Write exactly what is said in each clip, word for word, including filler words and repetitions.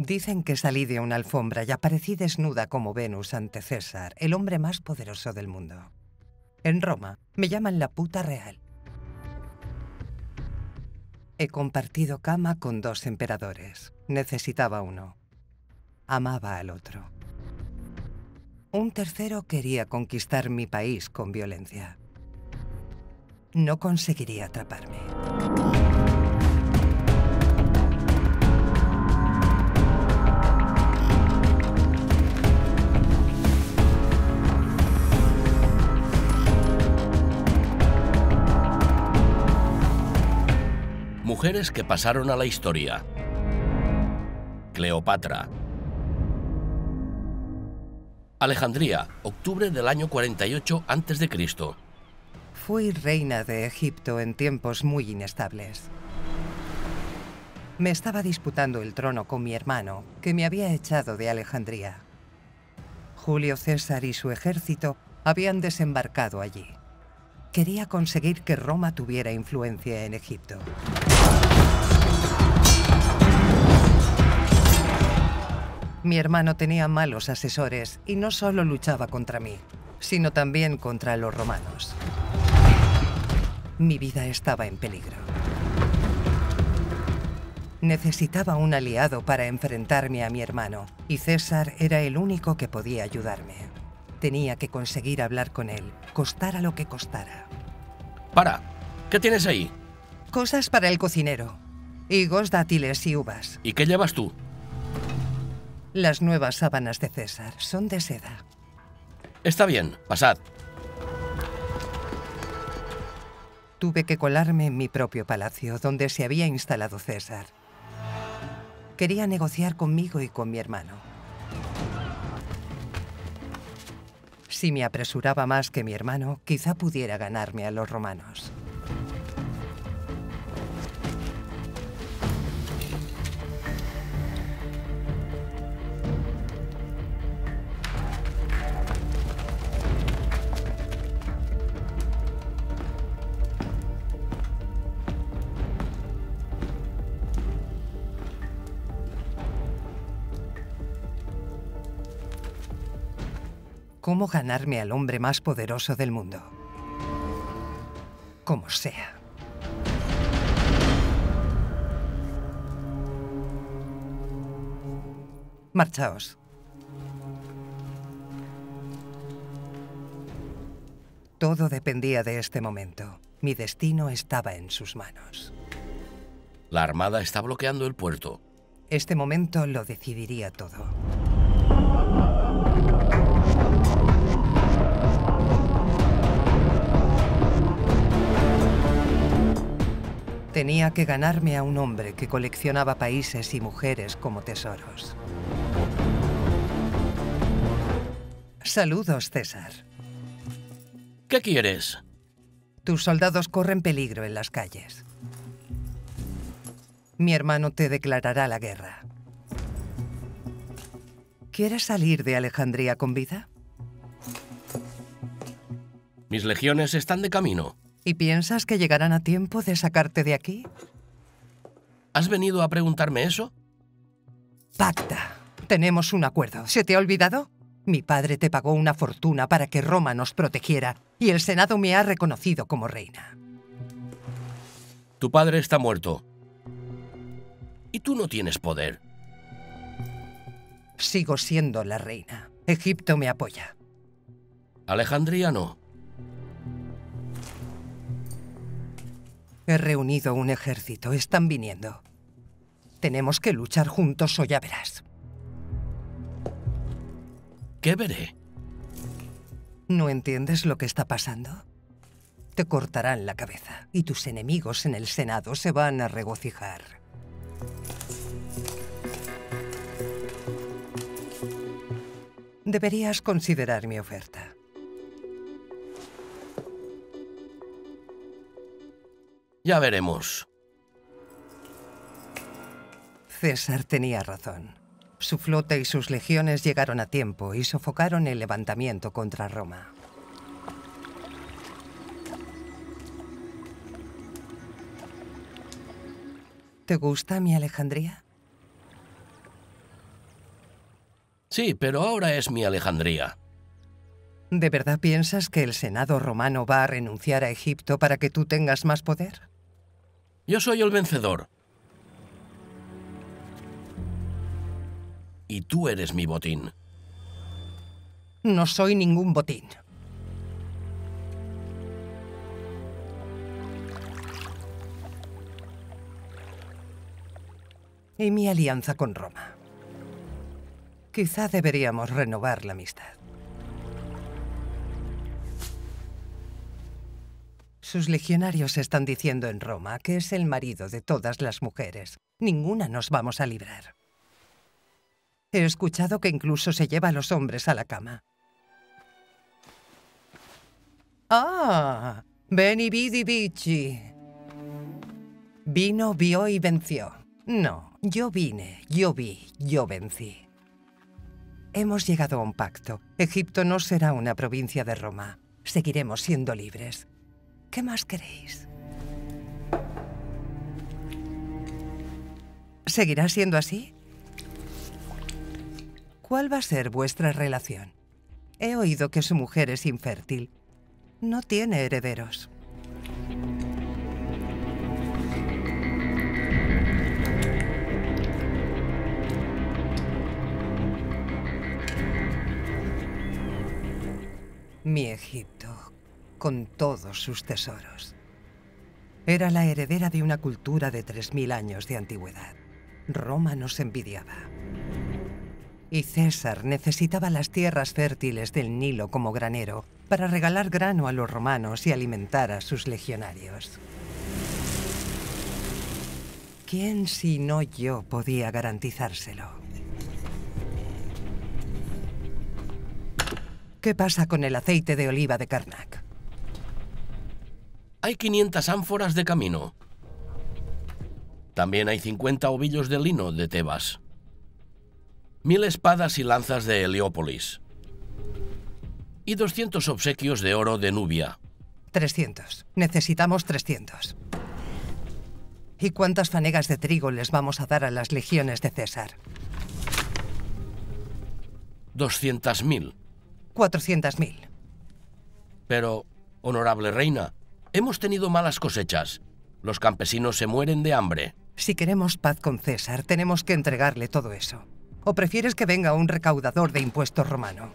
Dicen que salí de una alfombra y aparecí desnuda como Venus ante César, el hombre más poderoso del mundo. En Roma me llaman la puta real. He compartido cama con dos emperadores. Necesitaba uno. Amaba al otro. Un tercero quería conquistar mi país con violencia. No conseguiría atraparme. Mujeres que pasaron a la historia. Cleopatra. Alejandría, octubre del año cuarenta y ocho antes de Cristo Fui reina de Egipto en tiempos muy inestables. Me estaba disputando el trono con mi hermano, que me había echado de Alejandría. Julio César y su ejército habían desembarcado allí. Quería conseguir que Roma tuviera influencia en Egipto. Mi hermano tenía malos asesores y no solo luchaba contra mí, sino también contra los romanos. Mi vida estaba en peligro. Necesitaba un aliado para enfrentarme a mi hermano, y César era el único que podía ayudarme. Tenía que conseguir hablar con él, costara lo que costara. Para, ¿qué tienes ahí? Cosas para el cocinero. Higos, dátiles y uvas. ¿Y qué llevas tú? Las nuevas sábanas de César son de seda. Está bien, pasad. Tuve que colarme en mi propio palacio, donde se había instalado César. Quería negociar conmigo y con mi hermano. Si me apresuraba más que mi hermano, quizá pudiera ganarme a los romanos. ¿Cómo ganarme al hombre más poderoso del mundo? Como sea. Marchaos. Todo dependía de este momento. Mi destino estaba en sus manos. La armada está bloqueando el puerto. Este momento lo decidiría todo. Tenía que ganarme a un hombre que coleccionaba países y mujeres como tesoros. Saludos, César. ¿Qué quieres? Tus soldados corren peligro en las calles. Mi hermano te declarará la guerra. ¿Quieres salir de Alejandría con vida? Mis legiones están de camino. ¿Y piensas que llegarán a tiempo de sacarte de aquí? ¿Has venido a preguntarme eso? Pacta. Tenemos un acuerdo. ¿Se te ha olvidado? Mi padre te pagó una fortuna para que Roma nos protegiera y el Senado me ha reconocido como reina. Tu padre está muerto. Y tú no tienes poder. Sigo siendo la reina. Egipto me apoya. Alejandría no. He reunido un ejército. Están viniendo. Tenemos que luchar juntos o ya verás. ¿Qué veré? ¿No entiendes lo que está pasando? Te cortarán la cabeza y tus enemigos en el Senado se van a regocijar. Deberías considerar mi oferta. Ya veremos. César tenía razón. Su flota y sus legiones llegaron a tiempo y sofocaron el levantamiento contra Roma. ¿Te gusta mi Alejandría? Sí, pero ahora es mi Alejandría. ¿De verdad piensas que el Senado romano va a renunciar a Egipto para que tú tengas más poder? Yo soy el vencedor. Y tú eres mi botín. No soy ningún botín. Y mi alianza con Roma. Quizá deberíamos renovar la amistad. Sus legionarios están diciendo en Roma que es el marido de todas las mujeres. Ninguna nos vamos a librar. He escuchado que incluso se lleva a los hombres a la cama. ¡Ah! Veni, vidi, vici. Vino, vio y venció. No, yo vine, yo vi, yo vencí. Hemos llegado a un pacto. Egipto no será una provincia de Roma. Seguiremos siendo libres. ¿Qué más queréis? ¿Seguirá siendo así? ¿Cuál va a ser vuestra relación? He oído que su mujer es infértil. No tiene herederos. Mi Egipto, con todos sus tesoros. Era la heredera de una cultura de tres mil años de antigüedad. Roma nos envidiaba. Y César necesitaba las tierras fértiles del Nilo como granero para regalar grano a los romanos y alimentar a sus legionarios. ¿Quién sino yo podía garantizárselo? ¿Qué pasa con el aceite de oliva de Karnak? Hay quinientas ánforas de camino. También hay cincuenta ovillos de lino de Tebas. mil espadas y lanzas de Heliópolis. Y doscientos obsequios de oro de Nubia. trescientos. Necesitamos trescientos. ¿Y cuántas fanegas de trigo les vamos a dar a las legiones de César? doscientas mil. cuatrocientas mil. Pero, honorable reina, hemos tenido malas cosechas. Los campesinos se mueren de hambre. Si queremos paz con César, tenemos que entregarle todo eso. ¿O prefieres que venga un recaudador de impuestos romano?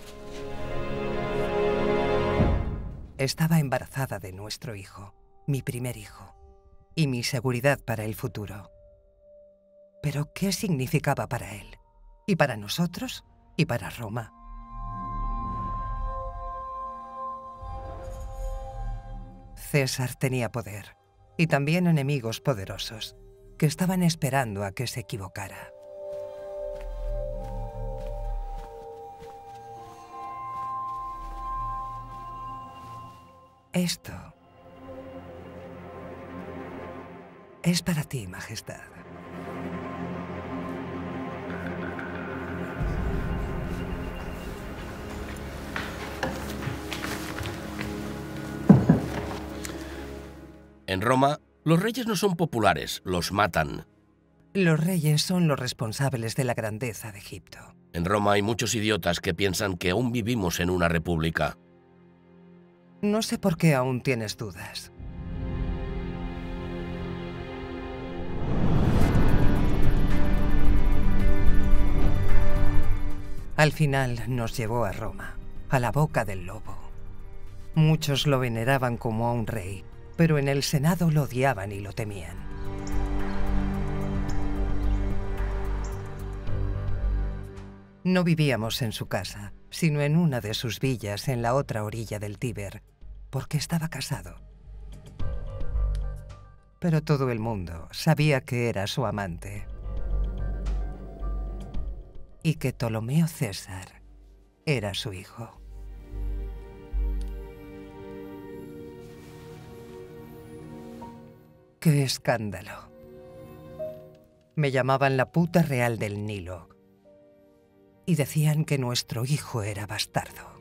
Estaba embarazada de nuestro hijo, mi primer hijo, y mi seguridad para el futuro. Pero ¿qué significaba para él? ¿Y para nosotros? ¿Y para Roma? César tenía poder, y también enemigos poderosos, que estaban esperando a que se equivocara. Esto es para ti, Majestad. En Roma, los reyes no son populares, los matan. Los reyes son los responsables de la grandeza de Egipto. En Roma hay muchos idiotas que piensan que aún vivimos en una república. No sé por qué aún tienes dudas. Al final nos llevó a Roma, a la boca del lobo. Muchos lo veneraban como a un rey, pero en el Senado lo odiaban y lo temían. No vivíamos en su casa, sino en una de sus villas en la otra orilla del Tíber, porque estaba casado. Pero todo el mundo sabía que era su amante y que Ptolomeo César era su hijo. ¡Qué escándalo! Me llamaban la puta real del Nilo y decían que nuestro hijo era bastardo.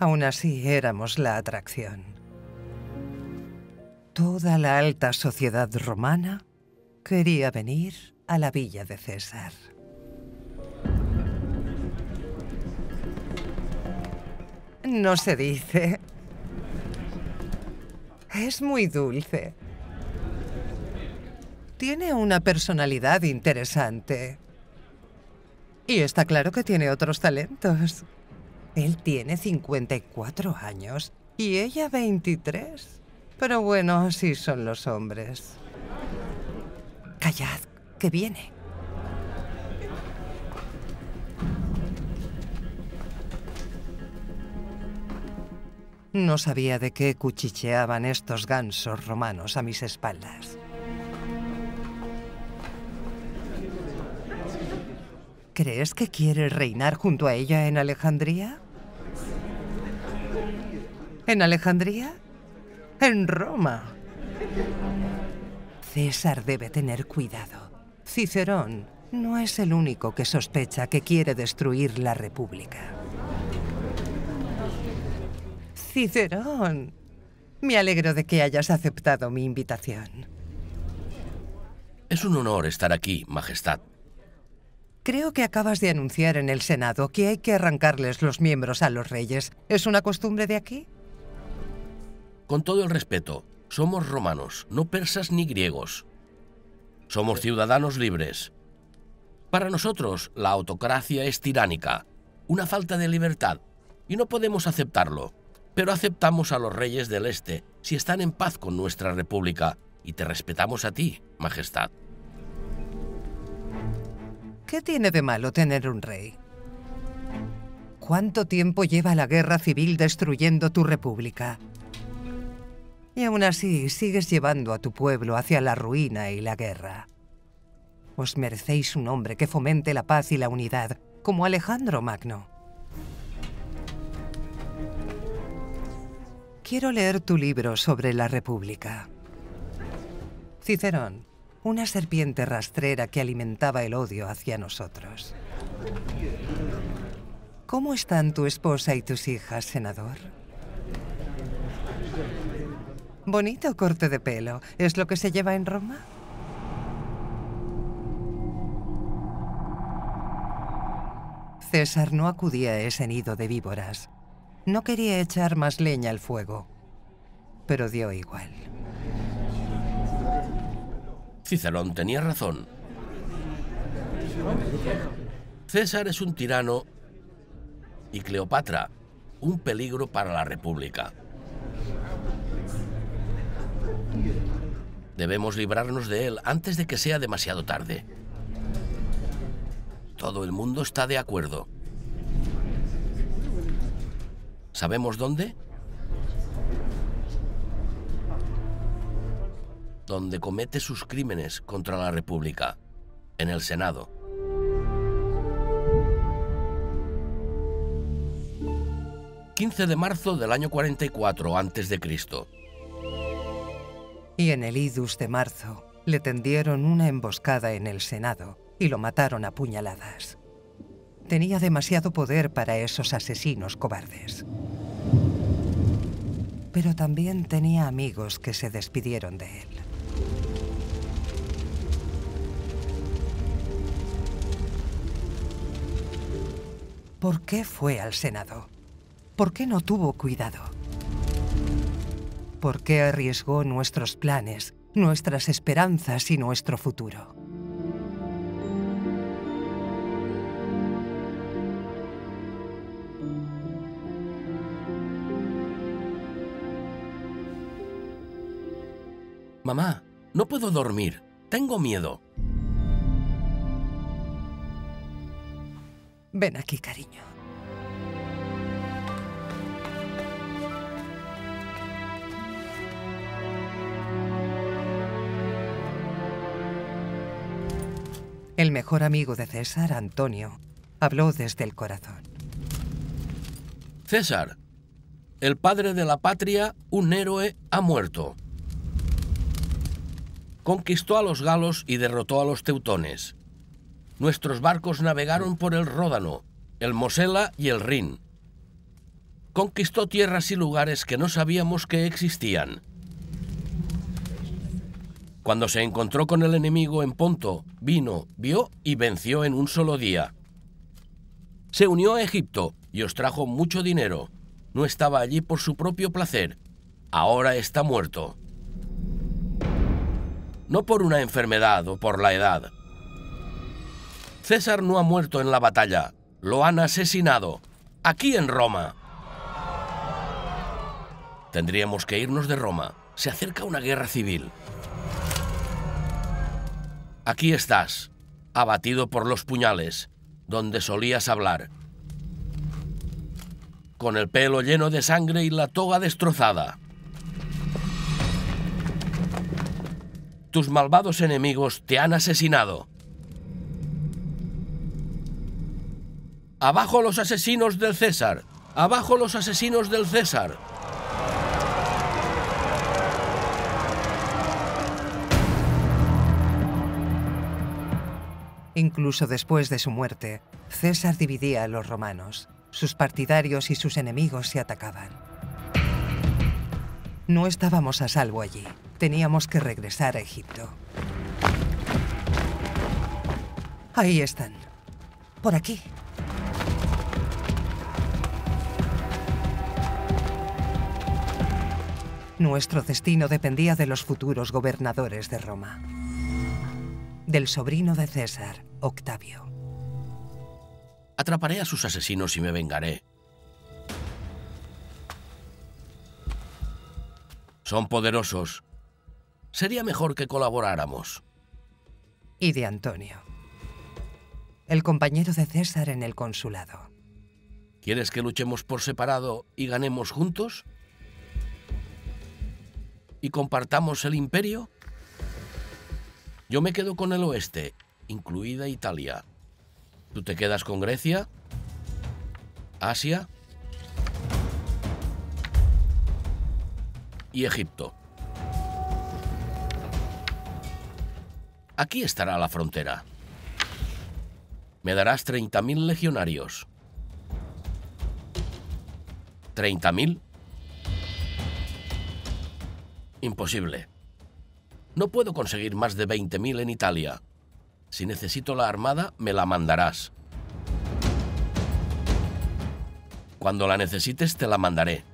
Aún así, éramos la atracción. Toda la alta sociedad romana quería venir a la villa de César. No se dice. Es muy dulce. Tiene una personalidad interesante. Y está claro que tiene otros talentos. Él tiene cincuenta y cuatro años y ella veintitrés. Pero bueno, así son los hombres. Callad, que viene. No sabía de qué cuchicheaban estos gansos romanos a mis espaldas. ¿Crees que quiere reinar junto a ella en Alejandría? ¿En Alejandría? En Roma. César debe tener cuidado. Cicerón no es el único que sospecha que quiere destruir la República. Cicerón, me alegro de que hayas aceptado mi invitación. Es un honor estar aquí, Majestad. Creo que acabas de anunciar en el Senado que hay que arrancarles los miembros a los reyes. ¿Es una costumbre de aquí? Con todo el respeto, somos romanos, no persas ni griegos. Somos ciudadanos libres. Para nosotros, la autocracia es tiránica, una falta de libertad, y no podemos aceptarlo. Pero aceptamos a los reyes del Este si están en paz con nuestra república, y te respetamos a ti, Majestad. ¿Qué tiene de malo tener un rey? ¿Cuánto tiempo lleva la guerra civil destruyendo tu república? Y aún así sigues llevando a tu pueblo hacia la ruina y la guerra. Os merecéis un hombre que fomente la paz y la unidad, como Alejandro Magno. Quiero leer tu libro sobre la República. Cicerón, una serpiente rastrera que alimentaba el odio hacia nosotros. ¿Cómo están tu esposa y tus hijas, senador? Bonito corte de pelo, ¿es lo que se lleva en Roma? César no acudía a ese nido de víboras. No quería echar más leña al fuego, pero dio igual. Cicerón tenía razón. César es un tirano y Cleopatra, un peligro para la República. Debemos librarnos de él antes de que sea demasiado tarde. Todo el mundo está de acuerdo. ¿Sabemos dónde? Donde comete sus crímenes contra la República, en el Senado. quince de marzo del año cuarenta y cuatro antes de Cristo Y en el Idus de marzo le tendieron una emboscada en el Senado y lo mataron a puñaladas. Tenía demasiado poder para esos asesinos cobardes. Pero también tenía amigos que se despidieron de él. ¿Por qué fue al Senado? ¿Por qué no tuvo cuidado? ¿Por qué arriesgó nuestros planes, nuestras esperanzas y nuestro futuro? Mamá, no puedo dormir. Tengo miedo. Ven aquí, cariño. El mejor amigo de César, Antonio, habló desde el corazón. César, el padre de la patria, un héroe, ha muerto. Conquistó a los galos y derrotó a los teutones. Nuestros barcos navegaron por el Ródano, el Mosela y el Rin. Conquistó tierras y lugares que no sabíamos que existían. Cuando se encontró con el enemigo en Ponto, vino, vio y venció en un solo día. Se unió a Egipto y os trajo mucho dinero. No estaba allí por su propio placer. Ahora está muerto. No por una enfermedad o por la edad. César no ha muerto en la batalla. Lo han asesinado. Aquí en Roma. Tendríamos que irnos de Roma. Se acerca una guerra civil. Aquí estás, abatido por los puñales, donde solías hablar. Con el pelo lleno de sangre y la toga destrozada. Tus malvados enemigos te han asesinado. ¡Abajo los asesinos del César! ¡Abajo los asesinos del César! Incluso después de su muerte, César dividía a los romanos. Sus partidarios y sus enemigos se atacaban. No estábamos a salvo allí. Teníamos que regresar a Egipto. Ahí están. Por aquí. Nuestro destino dependía de los futuros gobernadores de Roma. Del sobrino de César, Octavio. Atraparé a sus asesinos y me vengaré. Son poderosos. Sería mejor que colaboráramos. Y de Antonio, el compañero de César en el consulado. ¿Quieres que luchemos por separado y ganemos juntos? ¿Y compartamos el imperio? Yo me quedo con el oeste, incluida Italia. ¿Tú te quedas con Grecia? ¿Asia? Y Egipto. Aquí estará la frontera. Me darás treinta mil legionarios. ¿treinta mil? Imposible. No puedo conseguir más de veinte mil en Italia. Si necesito la armada, me la mandarás. Cuando la necesites, te la mandaré.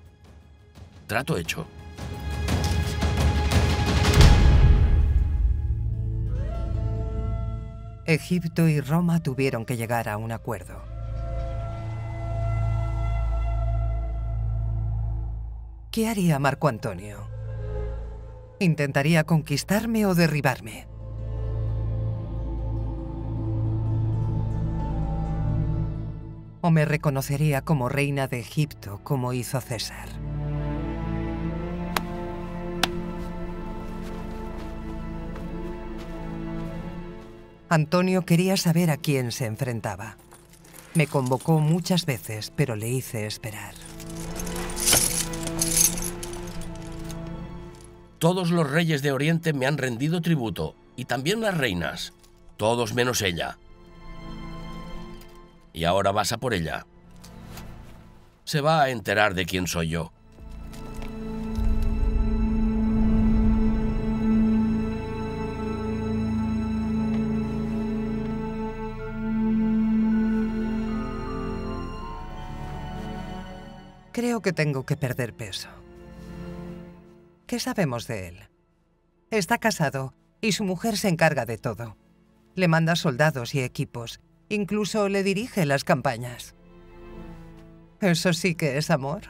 Trato hecho. Egipto y Roma tuvieron que llegar a un acuerdo. ¿Qué haría Marco Antonio? ¿Intentaría conquistarme o derribarme? ¿O me reconocería como reina de Egipto, como hizo César? Antonio quería saber a quién se enfrentaba. Me convocó muchas veces, pero le hice esperar. Todos los reyes de Oriente me han rendido tributo, y también las reinas, todos menos ella. Y ahora vas a por ella. Se va a enterar de quién soy yo. Creo que tengo que perder peso. ¿Qué sabemos de él? Está casado y su mujer se encarga de todo. Le manda soldados y equipos, incluso le dirige las campañas. Eso sí que es amor.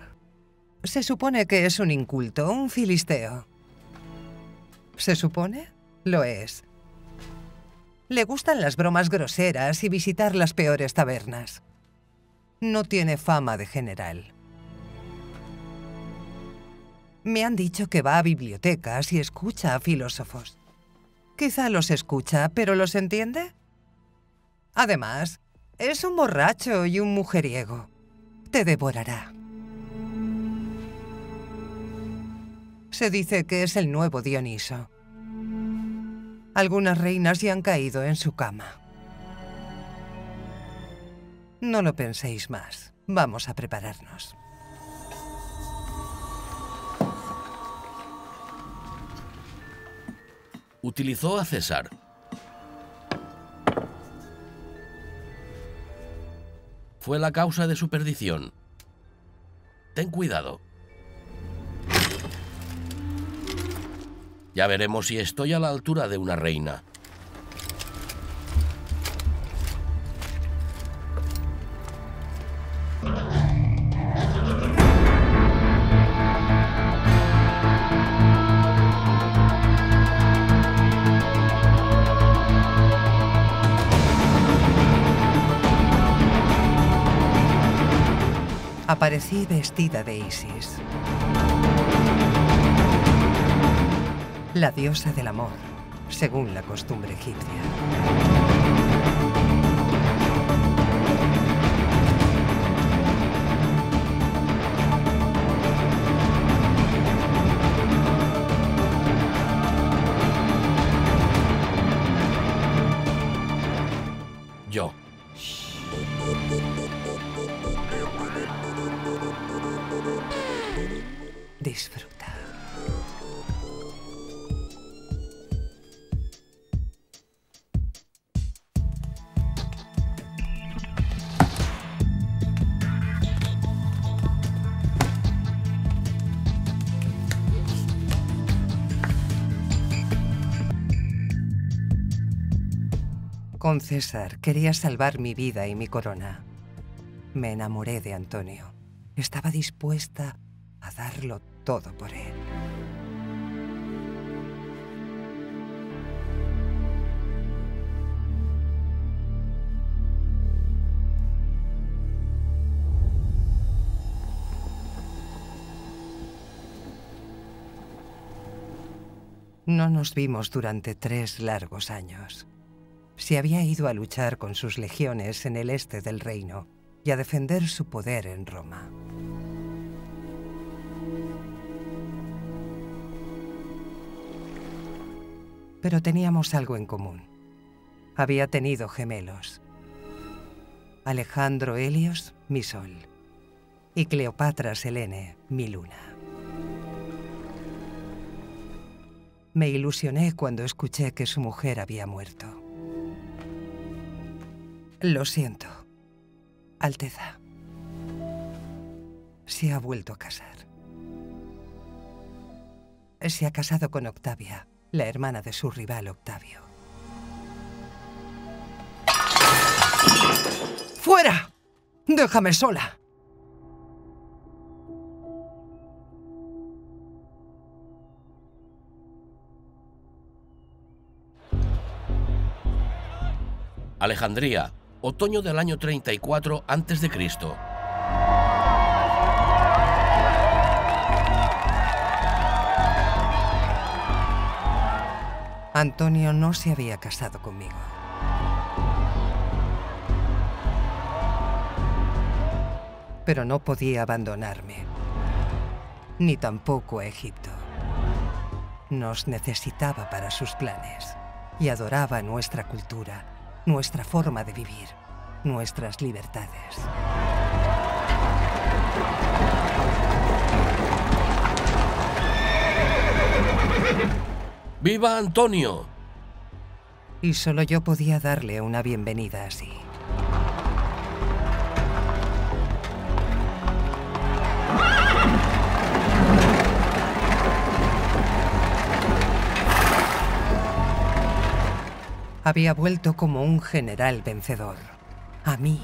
Se supone que es un inculto, un filisteo. ¿Se supone? Lo es. Le gustan las bromas groseras y visitar las peores tabernas. No tiene fama de general. Me han dicho que va a bibliotecas y escucha a filósofos. Quizá los escucha, pero ¿los entiende? Además, es un borracho y un mujeriego. Te devorará. Se dice que es el nuevo Dioniso. Algunas reinas ya han caído en su cama. No lo penséis más. Vamos a prepararnos. utilizó a César. Fue la causa de su perdición. Ten cuidado. Ya veremos si estoy a la altura de una reina. Aparecí vestida de Isis, la diosa del amor, según la costumbre egipcia. Yo. Disfruta. Con César quería salvar mi vida y mi corona. Me enamoré de Antonio. Estaba dispuesta a darlo todo por él. No nos vimos durante tres largos años. Se había ido a luchar con sus legiones en el este del reino y a defender su poder en Roma. Pero teníamos algo en común. Había tenido gemelos. Alejandro Helios, mi sol, y Cleopatra Selene, mi luna. Me ilusioné cuando escuché que su mujer había muerto. Lo siento, Alteza. Se ha vuelto a casar. Se ha casado con Octavia, la hermana de su rival Octavio. ¡Fuera! ¡Déjame sola! Alejandría. Otoño del año treinta y cuatro antes de Cristo. Antonio no se había casado conmigo. Pero no podía abandonarme, ni tampoco a Egipto. Nos necesitaba para sus planes y adoraba nuestra cultura, nuestra forma de vivir, nuestras libertades. ¡Viva Antonio! Y solo yo podía darle una bienvenida así. Había vuelto como un general vencedor. A mí,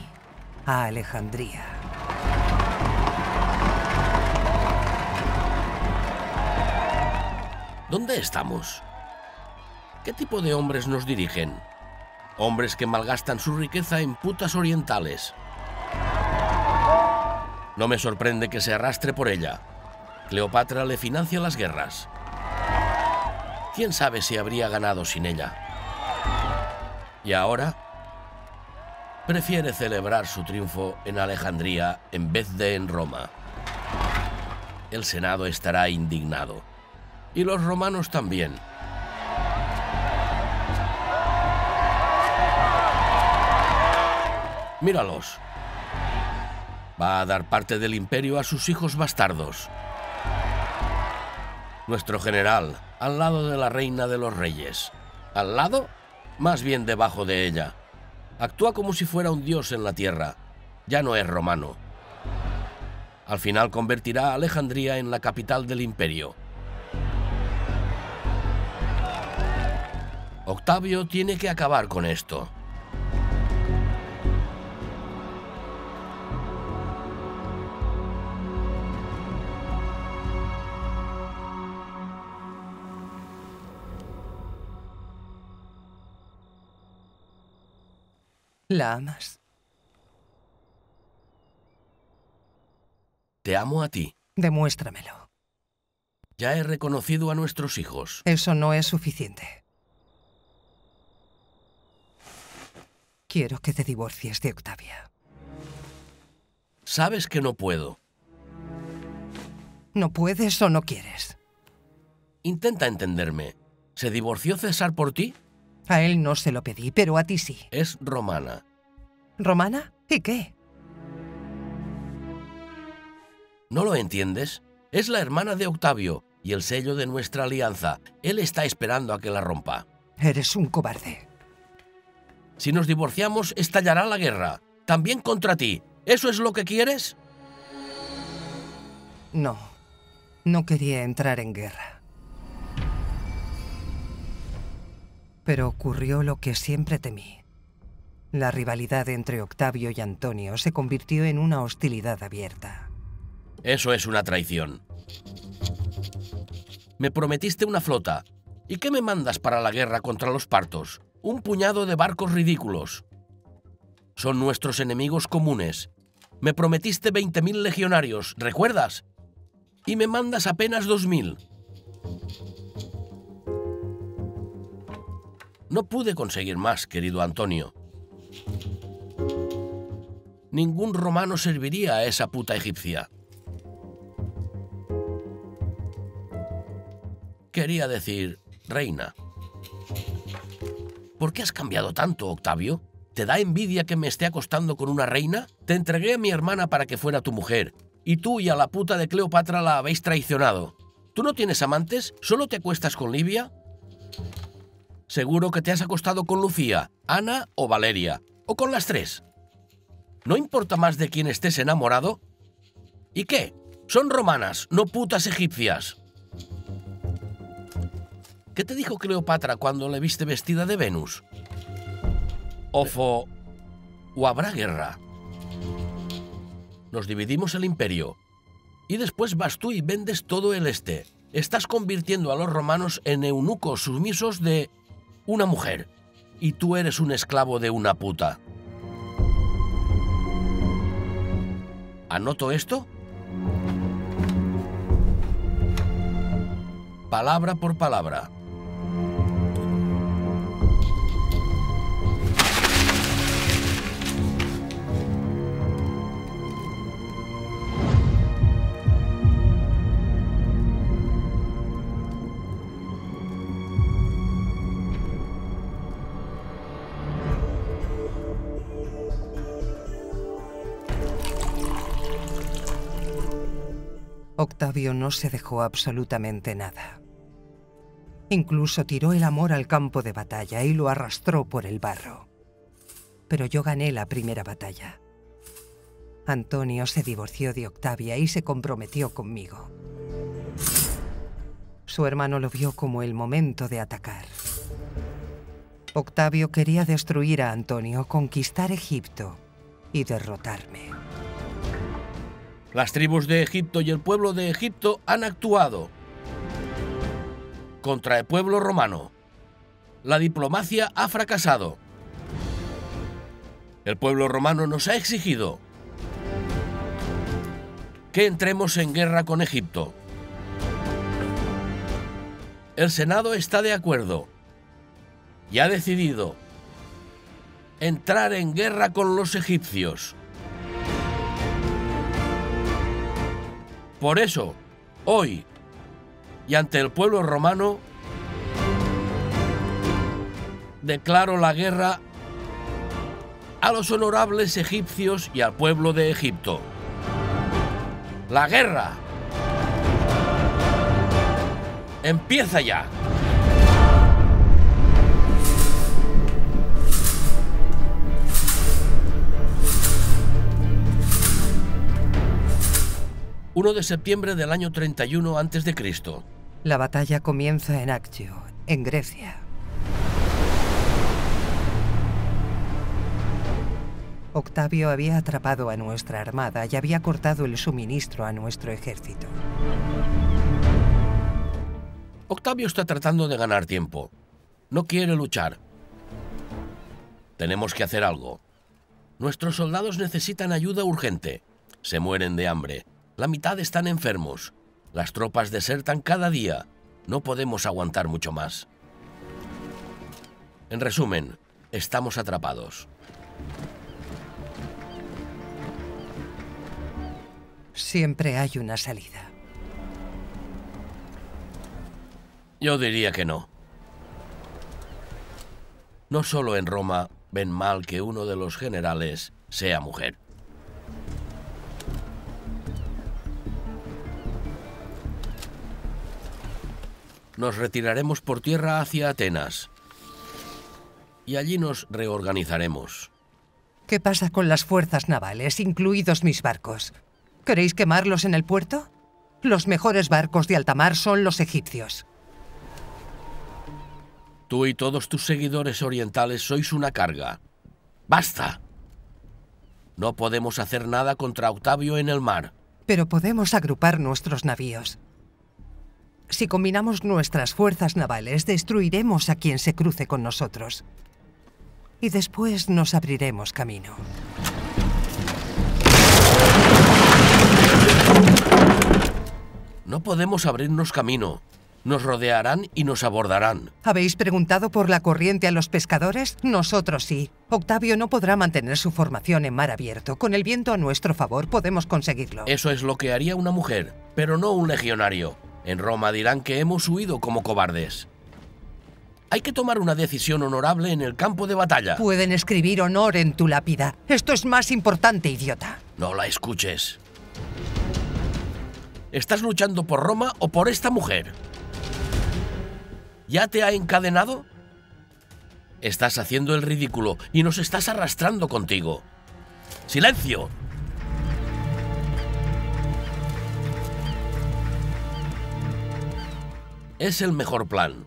a Alejandría. ¿Dónde estamos? ¿Qué tipo de hombres nos dirigen? Hombres que malgastan su riqueza en putas orientales. No me sorprende que se arrastre por ella. Cleopatra le financia las guerras. ¿Quién sabe si habría ganado sin ella? Y ahora prefiere celebrar su triunfo en Alejandría en vez de en Roma. El Senado estará indignado. Y los romanos también. Míralos. Va a dar parte del imperio a sus hijos bastardos. Nuestro general, al lado de la reina de los reyes. ¿Al lado? Más bien debajo de ella. Actúa como si fuera un dios en la tierra. Ya no es romano. Al final convertirá a Alejandría en la capital del imperio. Octavio tiene que acabar con esto. ¿La amas? Te amo a ti. Demuéstramelo. Ya he reconocido a nuestros hijos. Eso no es suficiente. Quiero que te divorcies de Octavia. Sabes que no puedo. ¿No puedes o no quieres? Intenta entenderme. ¿Se divorció César por ti? A él no se lo pedí, pero a ti sí. Es romana. ¿Romana? ¿Y qué? ¿No lo entiendes? Es la hermana de Octavio y el sello de nuestra alianza. Él está esperando a que la rompa. Eres un cobarde. Si nos divorciamos, estallará la guerra. También contra ti. ¿Eso es lo que quieres? No. No quería entrar en guerra. Pero ocurrió lo que siempre temí. La rivalidad entre Octavio y Antonio se convirtió en una hostilidad abierta. Eso es una traición. Me prometiste una flota. ¿Y qué me mandas para la guerra contra los partos? Un puñado de barcos ridículos. Son nuestros enemigos comunes. Me prometiste veinte mil legionarios, ¿recuerdas? Y me mandas apenas dos mil. No pude conseguir más, querido Antonio. Ningún romano serviría a esa puta egipcia. Quería decir, reina. ¿Por qué has cambiado tanto, Octavio? ¿Te da envidia que me esté acostando con una reina? Te entregué a mi hermana para que fuera tu mujer, y tú y a la puta de Cleopatra la habéis traicionado. ¿Tú no tienes amantes? ¿Solo te acuestas con Livia? Seguro que te has acostado con Lucía, Ana o Valeria, o con las tres. ¿No importa más de quién estés enamorado? ¿Y qué? Son romanas, no putas egipcias. ¿Qué te dijo Cleopatra cuando le viste vestida de Venus? Ofo, o habrá guerra. Nos dividimos el imperio. Y después vas tú y vendes todo el este. Estás convirtiendo a los romanos en eunucos sumisos de una mujer, y tú eres un esclavo de una puta. ¿Anoto esto? Palabra por palabra. Octavio no se dejó absolutamente nada. Incluso tiró el amor al campo de batalla y lo arrastró por el barro. Pero yo gané la primera batalla. Antonio se divorció de Octavia y se comprometió conmigo. Su hermano lo vio como el momento de atacar. Octavio quería destruir a Antonio, conquistar Egipto y derrotarme. Las tribus de Egipto y el pueblo de Egipto han actuado contra el pueblo romano. La diplomacia ha fracasado. El pueblo romano nos ha exigido que entremos en guerra con Egipto. El Senado está de acuerdo y ha decidido entrar en guerra con los egipcios. Por eso, hoy, y ante el pueblo romano, declaro la guerra a los honorables egipcios y al pueblo de Egipto. ¡La guerra! ¡Empieza ya! uno de septiembre del año treinta y uno antes de Cristo. La batalla comienza en Actio, en Grecia. Octavio había atrapado a nuestra armada y había cortado el suministro a nuestro ejército. Octavio está tratando de ganar tiempo. No quiere luchar. Tenemos que hacer algo. Nuestros soldados necesitan ayuda urgente. Se mueren de hambre. La mitad están enfermos. Las tropas desertan cada día. No podemos aguantar mucho más. En resumen, estamos atrapados. Siempre hay una salida. Yo diría que no. No solo en Roma ven mal que uno de los generales sea mujer. Nos retiraremos por tierra hacia Atenas. Y allí nos reorganizaremos. ¿Qué pasa con las fuerzas navales, incluidos mis barcos? ¿Queréis quemarlos en el puerto? Los mejores barcos de alta mar son los egipcios. Tú y todos tus seguidores orientales sois una carga. ¡Basta! No podemos hacer nada contra Octavio en el mar. Pero podemos agrupar nuestros navíos. Si combinamos nuestras fuerzas navales, destruiremos a quien se cruce con nosotros. Y después nos abriremos camino. No podemos abrirnos camino. Nos rodearán y nos abordarán. ¿Habéis preguntado por la corriente a los pescadores? Nosotros sí. Octavio no podrá mantener su formación en mar abierto. Con el viento a nuestro favor podemos conseguirlo. Eso es lo que haría una mujer, pero no un legionario. En Roma dirán que hemos huido como cobardes. Hay que tomar una decisión honorable en el campo de batalla. Pueden escribir honor en tu lápida. Esto es más importante, idiota. No la escuches. ¿Estás luchando por Roma o por esta mujer? ¿Ya te ha encadenado? Estás haciendo el ridículo y nos estás arrastrando contigo. ¡Silencio! Es el mejor plan.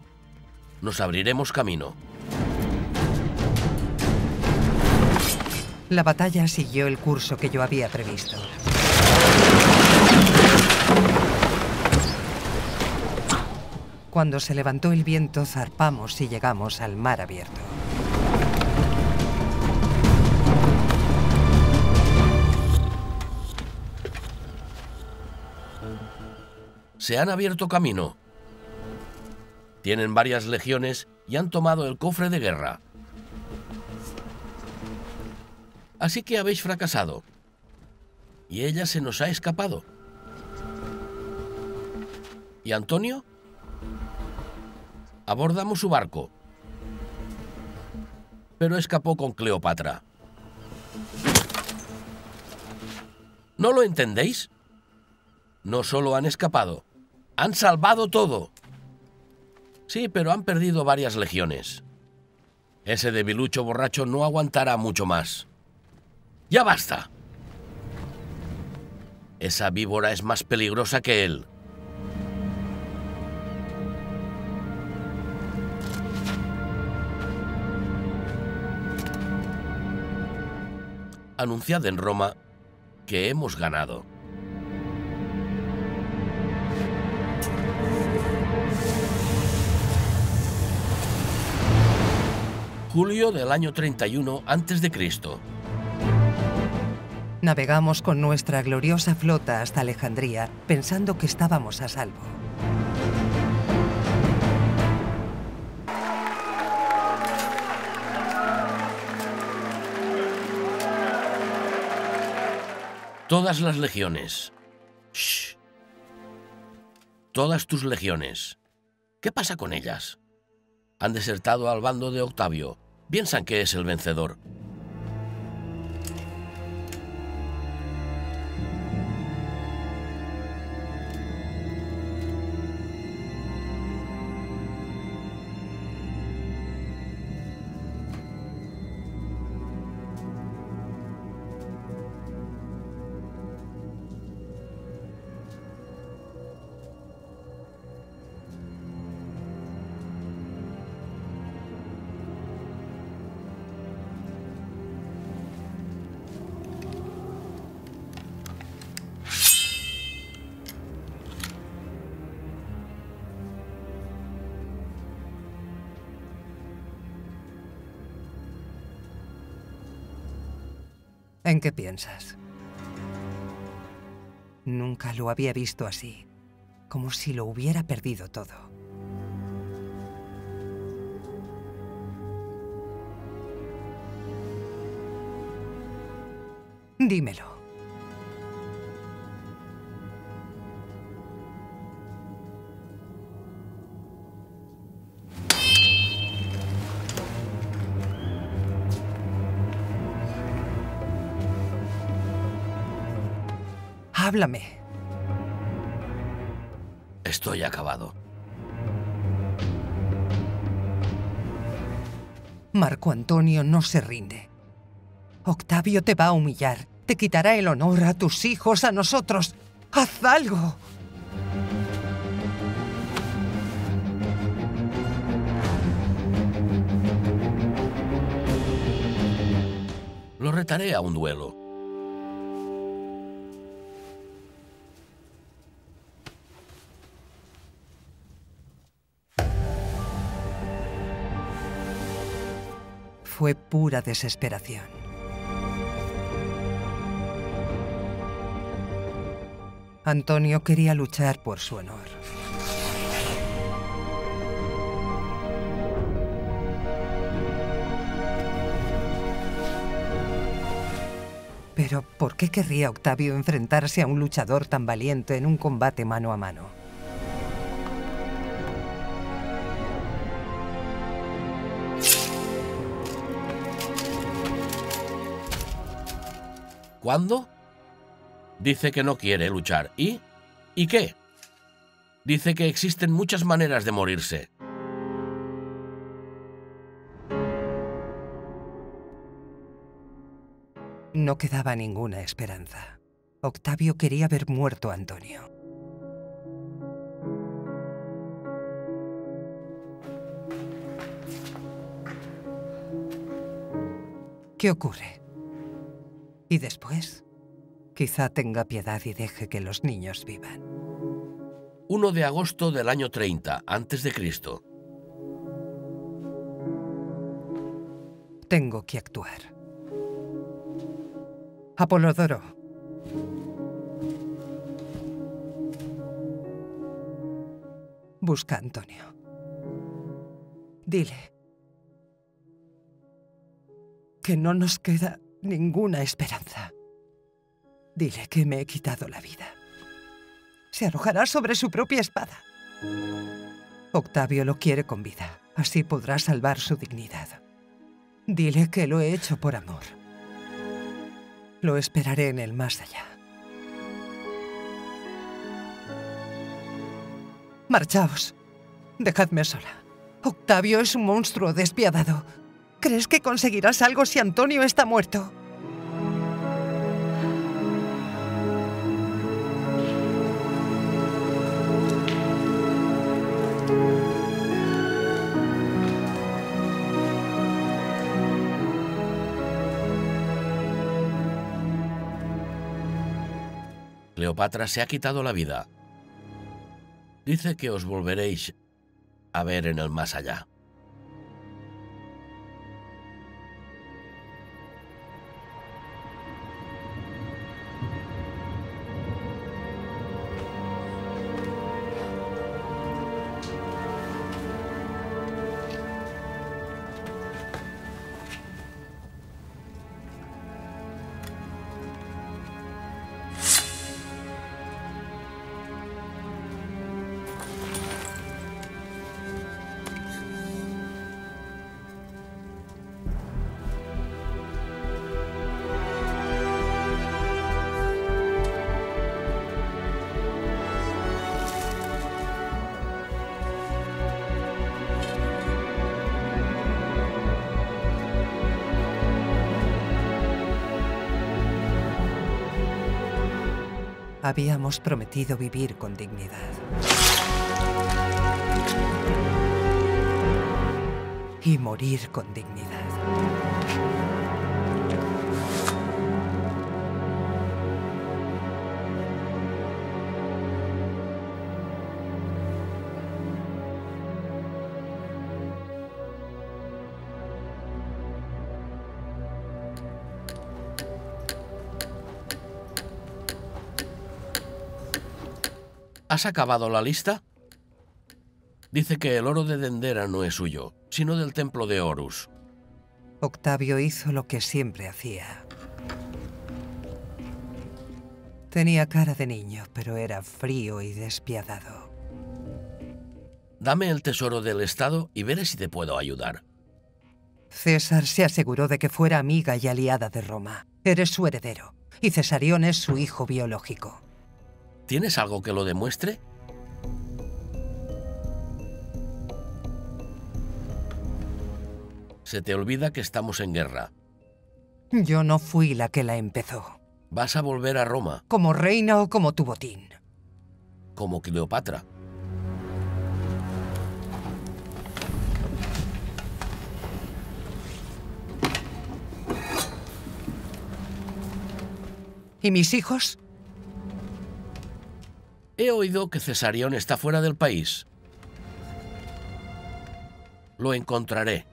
Nos abriremos camino. La batalla siguió el curso que yo había previsto. Cuando se levantó el viento, zarpamos y llegamos al mar abierto. Se han abierto camino. Tienen varias legiones y han tomado el cofre de guerra. Así que habéis fracasado. Y ella se nos ha escapado. ¿Y Antonio? Abordamos su barco. Pero escapó con Cleopatra. ¿No lo entendéis? No solo han escapado, han salvado todo. Sí, pero han perdido varias legiones. Ese debilucho borracho no aguantará mucho más. ¡Ya basta! Esa víbora es más peligrosa que él. Anunciad en Roma que hemos ganado. julio del año treinta y uno antes de Cristo Navegamos con nuestra gloriosa flota hasta Alejandría, pensando que estábamos a salvo. Todas las legiones. Shh. Todas tus legiones. ¿Qué pasa con ellas? Han desertado al bando de Octavio. Piensan que es el vencedor. ¿En qué piensas? Nunca lo había visto así, como si lo hubiera perdido todo. Dímelo. Háblame. Estoy acabado. Marco Antonio no se rinde. Octavio te va a humillar. Te quitará el honor a tus hijos, a nosotros. ¡Haz algo! Lo retaré a un duelo. Fue pura desesperación. Antonio quería luchar por su honor. Pero, ¿por qué querría Octavio enfrentarse a un luchador tan valiente en un combate mano a mano? ¿Cuándo? Dice que no quiere luchar. ¿Y? ¿Y qué? Dice que existen muchas maneras de morirse. No quedaba ninguna esperanza. Octavio quería ver muerto a Antonio. ¿Qué ocurre? ¿Y después? Quizá tenga piedad y deje que los niños vivan. uno de agosto del año treinta antes de Cristo. Tengo que actuar. Apolodoro. Busca a Antonio. Dile que no nos queda ninguna esperanza. Dile que me he quitado la vida. Se arrojará sobre su propia espada. Octavio lo quiere con vida. Así podrá salvar su dignidad. Dile que lo he hecho por amor. Lo esperaré en el más allá. Marchaos. Dejadme sola. Octavio es un monstruo despiadado. ¿Crees que conseguirás algo si Antonio está muerto? Cleopatra se ha quitado la vida. Dice que os volveréis a ver en el más allá. Habíamos prometido vivir con dignidad. Y morir con dignidad. ¿Has acabado la lista? Dice que el oro de Dendera no es suyo, sino del templo de Horus. Octavio hizo lo que siempre hacía. Tenía cara de niño, pero era frío y despiadado. Dame el tesoro del Estado y veré si te puedo ayudar. César se aseguró de que fuera amiga y aliada de Roma. Eres su heredero, y Cesarión es su hijo biológico. ¿Tienes algo que lo demuestre? Se te olvida que estamos en guerra. Yo no fui la que la empezó. Vas a volver a Roma. Como reina o como tu botín. Como Cleopatra. ¿Y mis hijos? He oído que Cesarión está fuera del país. Lo encontraré.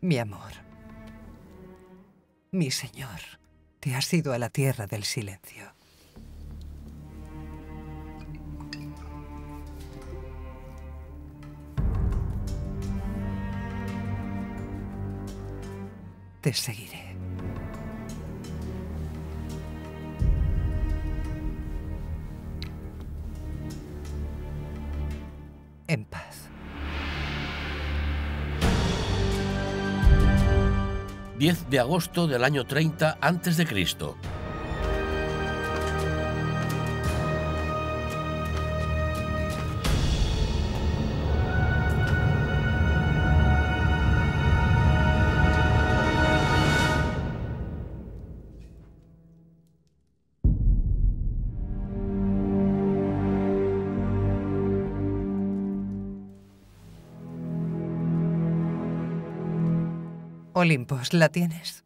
Mi amor, mi señor, te has ido a la tierra del silencio. Te seguiré. En paz. diez de agosto del año treinta antes de Cristo Olimpos, ¿la tienes?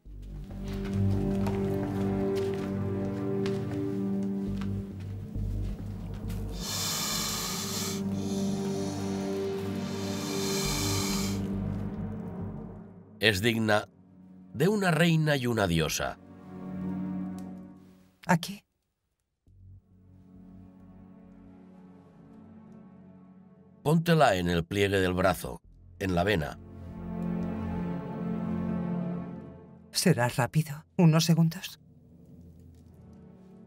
Es digna de una reina y una diosa. ¿Aquí? Póntela en el pliegue del brazo, en la vena. ¿Será rápido? ¿Unos segundos?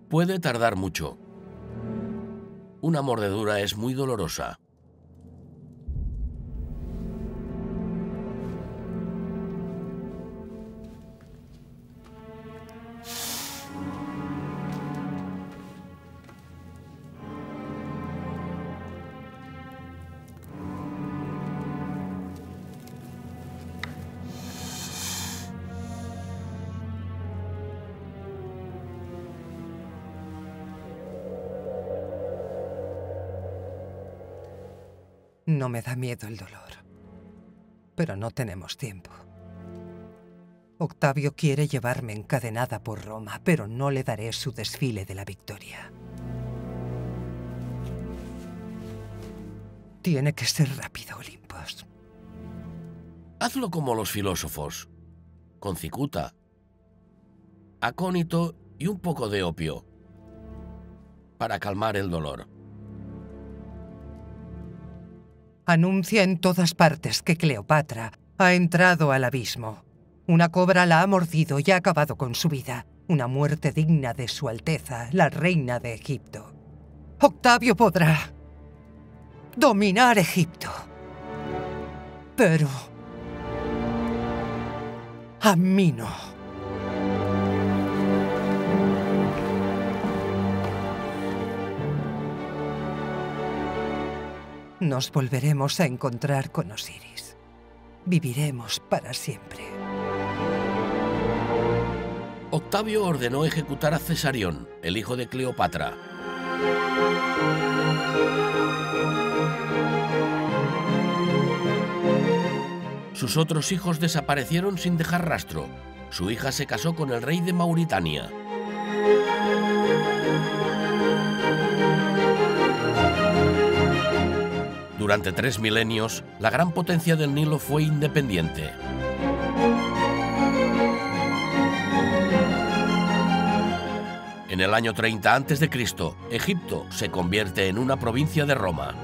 Puede tardar mucho. Una mordedura es muy dolorosa. No me da miedo el dolor, pero no tenemos tiempo. Octavio quiere llevarme encadenada por Roma, pero no le daré su desfile de la victoria. Tiene que ser rápido, Olimpos. Hazlo como los filósofos, con cicuta, acónito y un poco de opio, para calmar el dolor. Anuncia en todas partes que Cleopatra ha entrado al abismo. Una cobra la ha mordido y ha acabado con su vida. Una muerte digna de su Alteza, la reina de Egipto. Octavio podrá dominar Egipto. Pero a mí no. Nos volveremos a encontrar con Osiris. Viviremos para siempre. Octavio ordenó ejecutar a Cesarión, el hijo de Cleopatra. Sus otros hijos desaparecieron sin dejar rastro. Su hija se casó con el rey de Mauritania. Durante tres milenios, la gran potencia del Nilo fue independiente. En el año treinta antes de Cristo, Egipto se convierte en una provincia de Roma.